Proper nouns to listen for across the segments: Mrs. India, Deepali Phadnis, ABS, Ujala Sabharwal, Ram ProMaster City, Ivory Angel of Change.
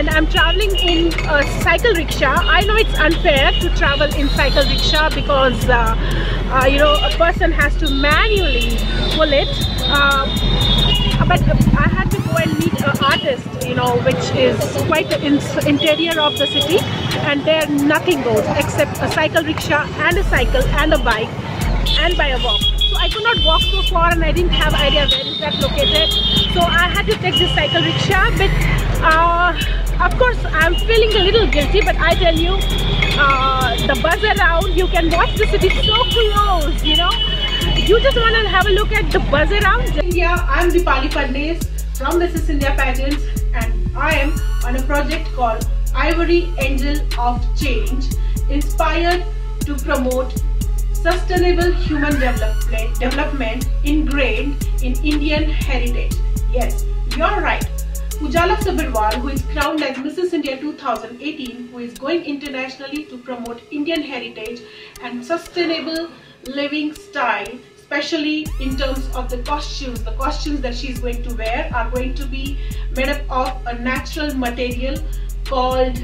and I'm traveling in a cycle rickshaw. I know it's unfair to travel in cycle rickshaw because you know, a person has to manually pull it, but I had to go and meet an artist, you know, which is quite in the interior of the city, and there nothing goes except a cycle rickshaw and a cycle and a bike and by a walk. So I could not walk so far, and I didn't have idea where is that located. So I had to take this cycle rickshaw, but of course I'm feeling a little guilty, but I tell you, the buzz around, you can watch the city so close, you know. You just want to have a look at the buzz around. India, I'm Deepali Phadnis from Mrs. India pageant, and I am on a project called Ivory Angel of Change, inspired to promote sustainable human development ingrained in Indian heritage. Yes, you're right. Ujala Sabharwal, who is crowned as Mrs. India 2018, who is going internationally to promote Indian heritage and sustainable living style, especially in terms of the costumes. The costumes that she's going to wear are going to be made up of a natural material called...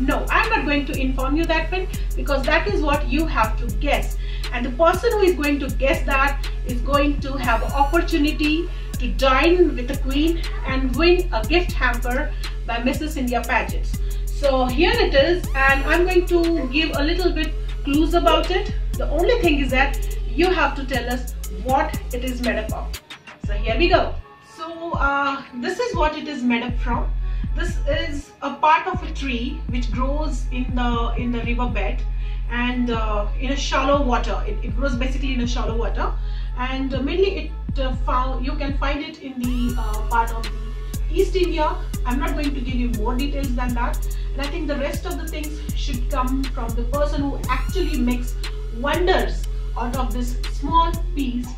No, I'm not going to inform you that one, because that is what you have to guess. And the person who is going to guess that is going to have an opportunity to dine with the Queen and win a gift hamper by Mrs. India pageants. So here it is, and I'm going to give a little bit clues about it. The only thing is that you have to tell us what it is made up of. So here we go. So this is what it is made up from. This is a part of a tree which grows in the river bed, and in a shallow water. It grows basically in a shallow water, and mainly it you can find it in the part of the East India. I'm not going to give you more details than that, and I think the rest of the things should come from the person who actually makes wonders out of this small piece